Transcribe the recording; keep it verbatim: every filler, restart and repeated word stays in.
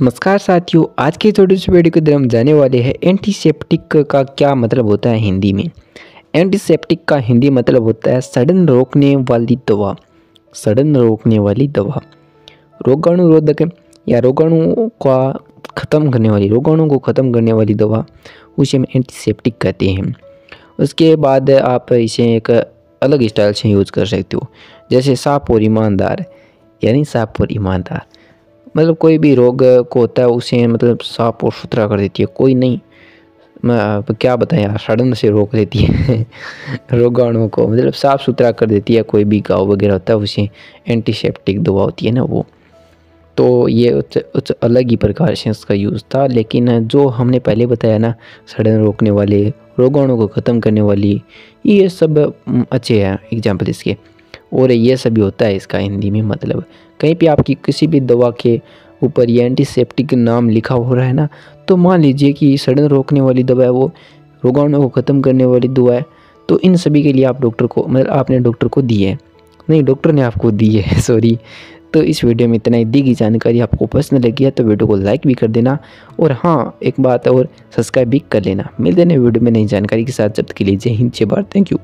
नमस्कार साथियों, आज के छोटे से वीडियो के अंदर हम जाने वाले हैं एंटीसेप्टिक का क्या मतलब होता है हिंदी में। एंटीसेप्टिक का हिंदी मतलब होता है सड़न रोकने वाली दवा। सड़न रोकने वाली दवा रोगाणुरोधक या रोगाणु का ख़त्म करने वाली, रोगाणु को ख़त्म करने वाली दवा, उसे हम एंटीसेप्टिक कहते हैं। उसके बाद आप इसे एक अलग स्टाइल से यूज़ कर सकते हो, जैसे साफ और ईमानदार, यानी साफ और ईमानदार मतलब कोई भी रोग को होता है उसे मतलब साफ और सुथरा कर देती है। कोई नहीं, मैं क्या बताएं यार, सड़न से रोक देती है रोगाणुओं को, मतलब साफ़ सुथरा कर देती है। कोई भी घाव वगैरह होता है उसे एंटीसेप्टिक दवा होती है ना वो। तो ये उस, उस अलग ही प्रकार से इसका यूज़ था, लेकिन जो हमने पहले बताया ना, सड़न रोकने वाले, रोगाणुओं को ख़त्म करने वाली, ये सब अच्छे हैं एग्जाम्पल इसके। और ये सभी होता है इसका हिंदी में मतलब। कहीं पे आपकी किसी भी दवा के ऊपर ये एंटीसेप्टिक नाम लिखा हो रहा है ना, तो मान लीजिए कि सड़न रोकने वाली दवा है वो, रोगाणुओं को ख़त्म करने वाली दवा है, तो इन सभी के लिए आप डॉक्टर को मतलब आपने डॉक्टर को दी है, नहीं डॉक्टर ने आपको दी है, सॉरी। तो इस वीडियो में इतना ही। दी गई जानकारी आपको पसंद लगी है तो वीडियो को लाइक भी कर देना, और हाँ एक बात और, सब्सक्राइब भी कर लेना। मिलते हैं वीडियो में नई जानकारी के साथ, जब तक के लिए जय हिंद जय भारत, थैंक यू।